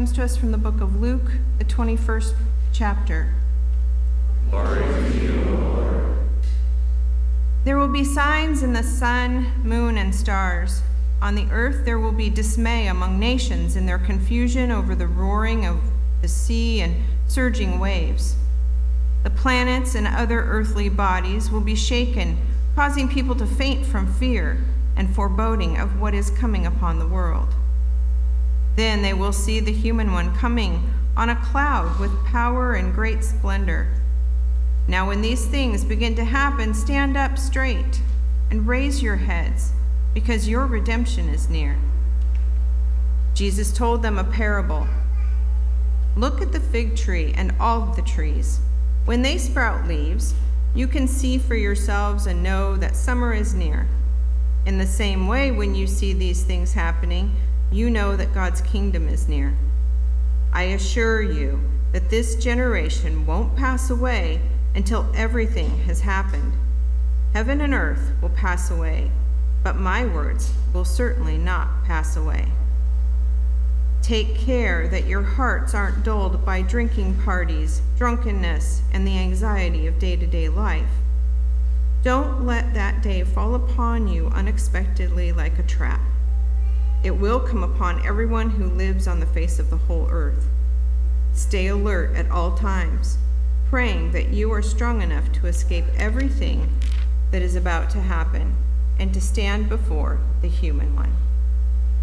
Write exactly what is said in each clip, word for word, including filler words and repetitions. comes to us from the book of Luke, the twenty-first chapter. Glory to you, Lord. There will be signs in the sun, moon, and stars. On the earth there will be dismay among nations in their confusion over the roaring of the sea and surging waves. The planets and other earthly bodies will be shaken, causing people to faint from fear and foreboding of what is coming upon the world. Then they will see the Human One coming on a cloud with power and great splendor. Now when these things begin to happen, stand up straight and raise your heads, because your redemption is near. Jesus told them a parable. Look at the fig tree and all the trees. When they sprout leaves, you can see for yourselves and know that summer is near. In the same way, when you see these things happening, you know that God's kingdom is near. I assure you that this generation won't pass away until everything has happened. Heaven and earth will pass away, but my words will certainly not pass away. Take care that your hearts aren't dulled by drinking parties, drunkenness, and the anxiety of day-to-day life. Don't let that day fall upon you unexpectedly like a trap. It will come upon everyone who lives on the face of the whole earth. Stay alert at all times, praying that you are strong enough to escape everything that is about to happen and to stand before the Human One.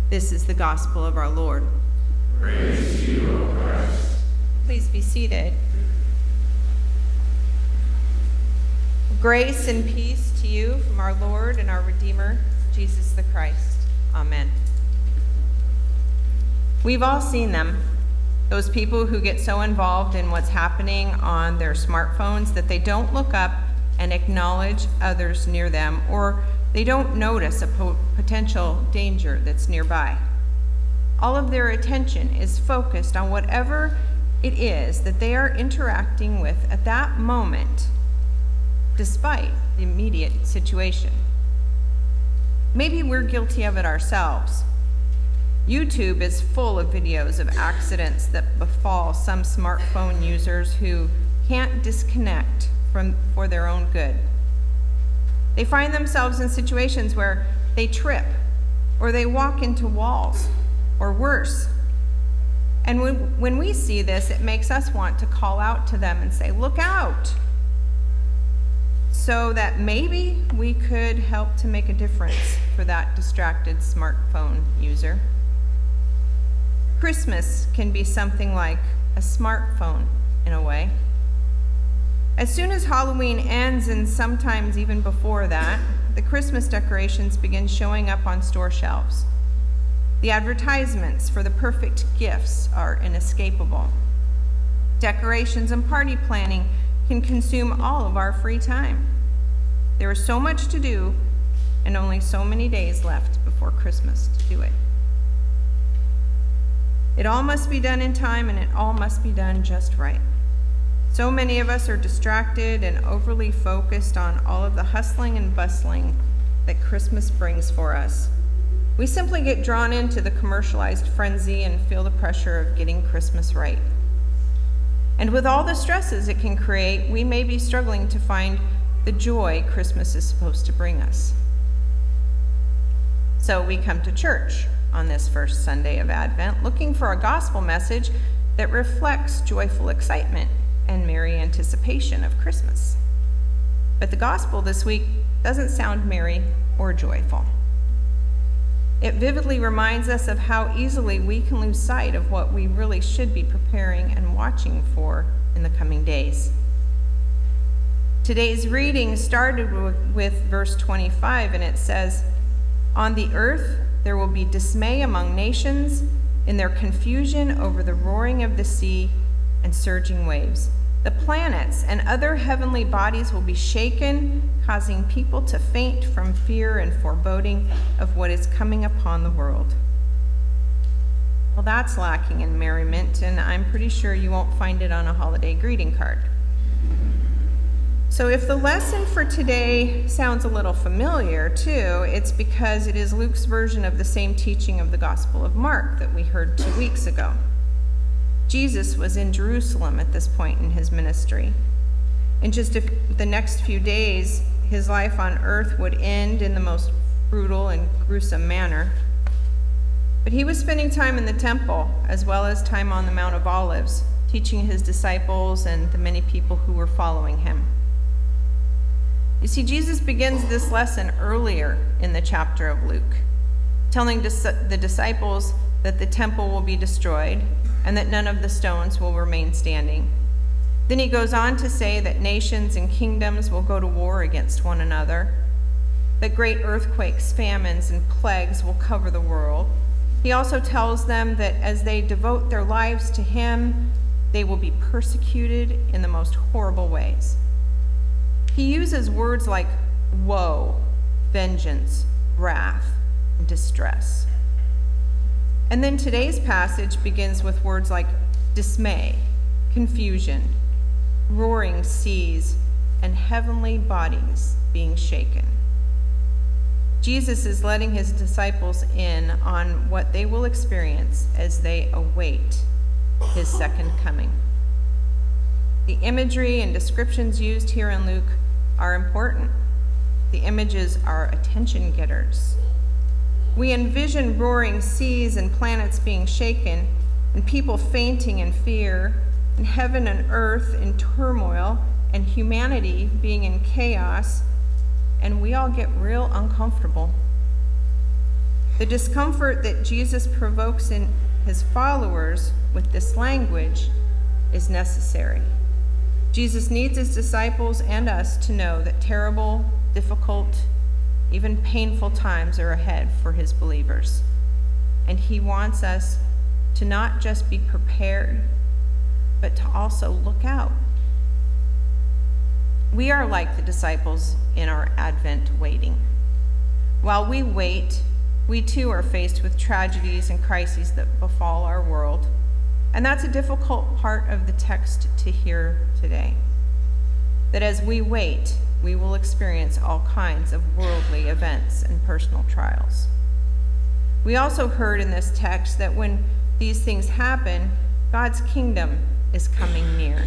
This is the gospel of our Lord. Praise to you, O Christ. Please be seated. Grace and peace to you from our Lord and our Redeemer, Jesus the Christ. Amen. We've all seen them, those people who get so involved in what's happening on their smartphones that they don't look up and acknowledge others near them, or they don't notice a po- potential danger that's nearby. All of their attention is focused on whatever it is that they are interacting with at that moment, despite the immediate situation. Maybe we're guilty of it ourselves. YouTube is full of videos of accidents that befall some smartphone users who can't disconnect from, for their own good. They find themselves in situations where they trip, or they walk into walls, or worse. And when, when we see this, it makes us want to call out to them and say, "Look out!" So that maybe we could help to make a difference for that distracted smartphone user. Christmas can be something like a smartphone in a way. As soon as Halloween ends, and sometimes even before that, the Christmas decorations begin showing up on store shelves. The advertisements for the perfect gifts are inescapable. Decorations and party planning can consume all of our free time. There is so much to do, and only so many days left before Christmas to do it. It all must be done in time, and it all must be done just right. So many of us are distracted and overly focused on all of the hustling and bustling that Christmas brings for us. We simply get drawn into the commercialized frenzy and feel the pressure of getting Christmas right. And with all the stresses it can create, we may be struggling to find the joy Christmas is supposed to bring us. So we come to church on this first Sunday of Advent, looking for a gospel message that reflects joyful excitement and merry anticipation of Christmas. But the gospel this week doesn't sound merry or joyful. It vividly reminds us of how easily we can lose sight of what we really should be preparing and watching for in the coming days. Today's reading started with verse twenty-five, and it says, "On the earth there will be dismay among nations in their confusion over the roaring of the sea and surging waves. The planets and other heavenly bodies will be shaken, causing people to faint from fear and foreboding of what is coming upon the world." Well, that's lacking in merriment, and I'm pretty sure you won't find it on a holiday greeting card. So if the lesson for today sounds a little familiar, too, it's because it is Luke's version of the same teaching of the Gospel of Mark that we heard two weeks ago. Jesus was in Jerusalem at this point in his ministry. In just a, the next few days, his life on earth would end in the most brutal and gruesome manner. But he was spending time in the temple, as well as time on the Mount of Olives, teaching his disciples and the many people who were following him. You see, Jesus begins this lesson earlier in the chapter of Luke, telling the disciples that the temple will be destroyed and that none of the stones will remain standing. Then he goes on to say that nations and kingdoms will go to war against one another, that great earthquakes, famines, and plagues will cover the world. He also tells them that as they devote their lives to him, they will be persecuted in the most horrible ways. He uses words like woe, vengeance, wrath, and distress. And then today's passage begins with words like dismay, confusion, roaring seas, and heavenly bodies being shaken. Jesus is letting his disciples in on what they will experience as they await his second coming. The imagery and descriptions used here in Luke are important. The images are attention getters. We envision roaring seas and planets being shaken, and people fainting in fear, and heaven and earth in turmoil, and humanity being in chaos, and we all get real uncomfortable. The discomfort that Jesus provokes in his followers with this language is necessary. Jesus needs his disciples and us to know that terrible, difficult, even painful times are ahead for his believers. And he wants us to not just be prepared, but to also look out. We are like the disciples in our Advent waiting. While we wait, we too are faced with tragedies and crises that befall our world. And that's a difficult part of the text to hear today. That as we wait, we will experience all kinds of worldly events and personal trials. We also heard in this text that when these things happen, God's kingdom is coming near.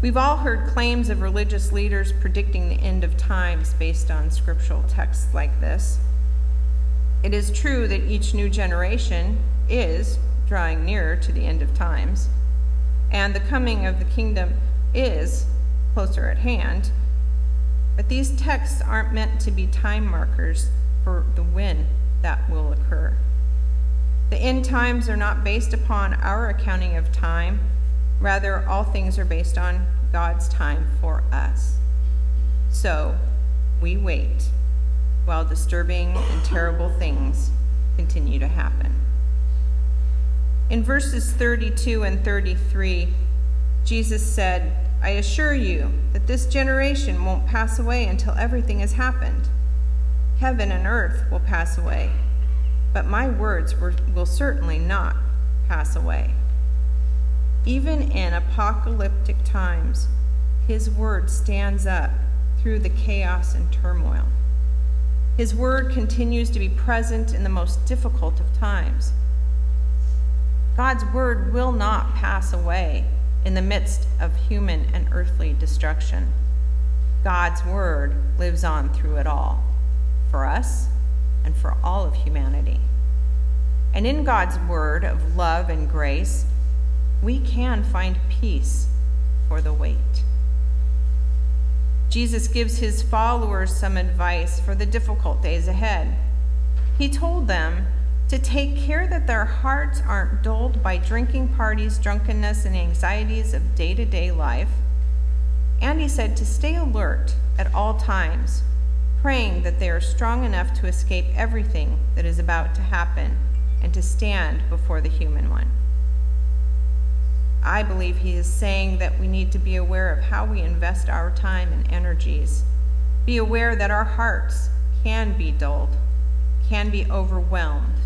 We've all heard claims of religious leaders predicting the end of times based on scriptural texts like this. It is true that each new generation is drawing nearer to the end of times, and the coming of the kingdom is closer at hand, but these texts aren't meant to be time markers for the when that will occur. The end times are not based upon our accounting of time. Rather, all things are based on God's time for us. So, we wait while disturbing and terrible things continue to happen. In verses thirty-two and thirty-three, Jesus said, "I assure you that this generation won't pass away until everything has happened. Heaven and earth will pass away, but my words will certainly not pass away." Even in apocalyptic times, his word stands up through the chaos and turmoil. His word continues to be present in the most difficult of times. God's word will not pass away in the midst of human and earthly destruction. God's word lives on through it all, for us and for all of humanity. And in God's word of love and grace, we can find peace for the wait. Jesus gives his followers some advice for the difficult days ahead. He told them to take care that their hearts aren't dulled by drinking parties, drunkenness, and anxieties of day-to-day life. And he said to stay alert at all times, praying that they are strong enough to escape everything that is about to happen and to stand before the human one. I believe he is saying that we need to be aware of how we invest our time and energies. Be aware that our hearts can be dulled, can be overwhelmed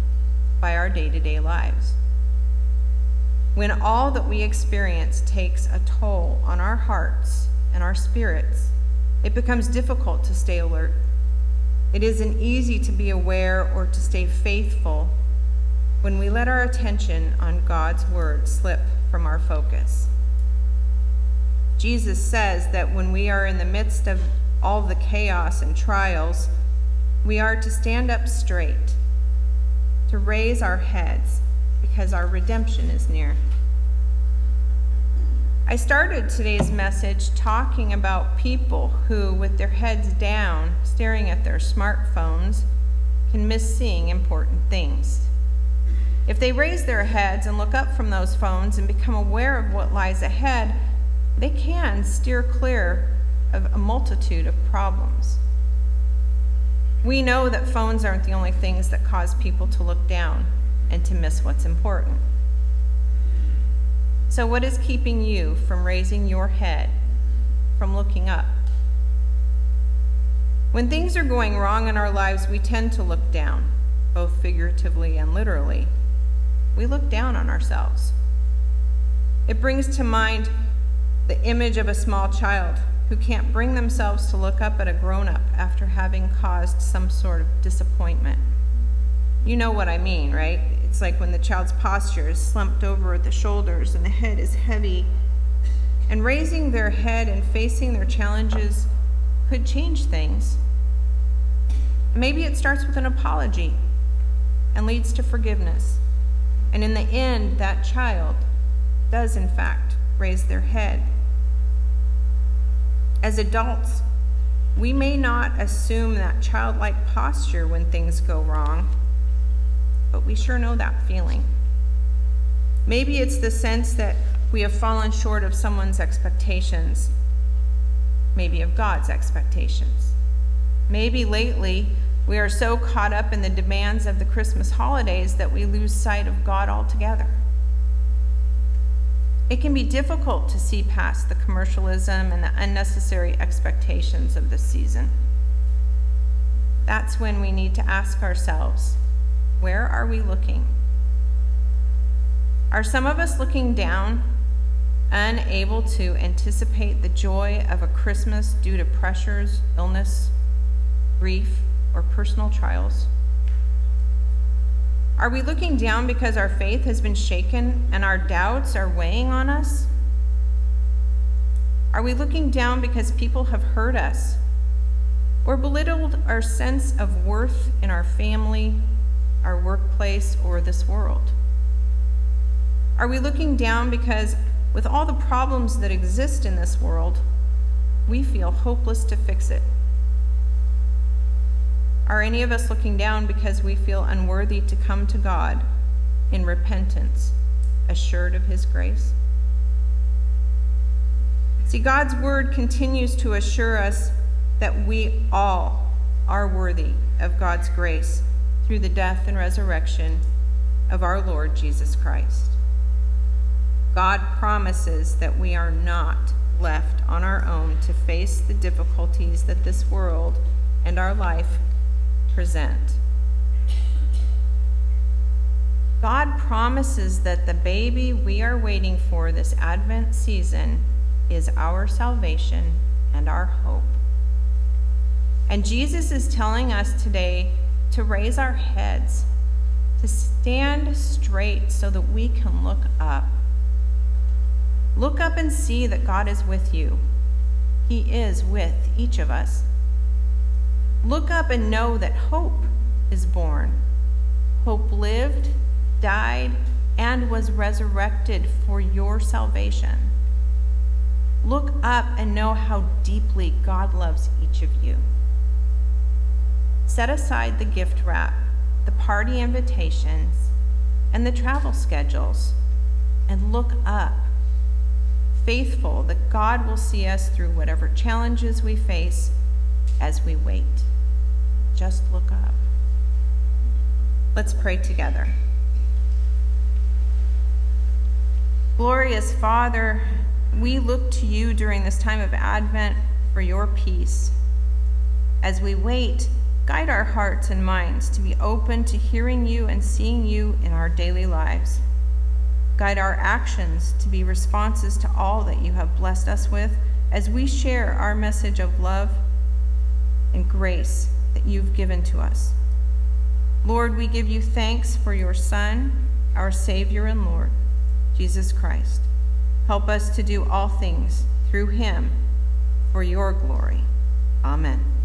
by our day-to-day lives. When all that we experience takes a toll on our hearts and our spirits, it becomes difficult to stay alert. It isn't easy to be aware or to stay faithful when we let our attention on God's word slip from our focus. Jesus says that when we are in the midst of all the chaos and trials, we are to stand up straight, to raise our heads, because our redemption is near. I started today's message talking about people who, with their heads down, staring at their smartphones, can miss seeing important things. If they raise their heads and look up from those phones and become aware of what lies ahead, they can steer clear of a multitude of problems. We know that phones aren't the only things that cause people to look down and to miss what's important. So what is keeping you from raising your head, from looking up? When things are going wrong in our lives, we tend to look down, both figuratively and literally. We look down on ourselves. It brings to mind the image of a small child who can't bring themselves to look up at a grown-up after having caused some sort of disappointment. You know what I mean, right? It's like when the child's posture is slumped over at the shoulders and the head is heavy. And raising their head and facing their challenges could change things. Maybe it starts with an apology and leads to forgiveness. And in the end, that child does, in fact, raise their head. As adults, we may not assume that childlike posture when things go wrong, but we sure know that feeling. Maybe it's the sense that we have fallen short of someone's expectations, maybe of God's expectations. Maybe lately we are so caught up in the demands of the Christmas holidays that we lose sight of God altogether. It can be difficult to see past the commercialism and the unnecessary expectations of the season. That's when we need to ask ourselves, where are we looking? Are some of us looking down, unable to anticipate the joy of a Christmas due to pressures, illness, grief, or personal trials? Are we looking down because our faith has been shaken and our doubts are weighing on us? Are we looking down because people have hurt us or belittled our sense of worth in our family, our workplace, or this world? Are we looking down because, with all the problems that exist in this world, we feel hopeless to fix it? Are any of us looking down because we feel unworthy to come to God in repentance, assured of His grace? See, God's word continues to assure us that we all are worthy of God's grace through the death and resurrection of our Lord Jesus Christ. God promises that we are not left on our own to face the difficulties that this world and our life present. God promises that the baby we are waiting for this Advent season is our salvation and our hope. And Jesus is telling us today to raise our heads, to stand straight so that we can look up. Look up and see that God is with you. He is with each of us. Look up and know that hope is born. Hope lived, died, and was resurrected for your salvation. Look up and know how deeply God loves each of you. Set aside the gift wrap, the party invitations, and the travel schedules, and look up, faithful that God will see us through whatever challenges we face as we wait. Just look up. Let's pray together. Glorious Father, we look to you during this time of Advent for your peace. As we wait, guide our hearts and minds to be open to hearing you and seeing you in our daily lives. Guide our actions to be responses to all that you have blessed us with as we share our message of love and grace that you've given to us. Lord, we give you thanks for your Son, our Savior and Lord, Jesus Christ. Help us to do all things through him for your glory. Amen.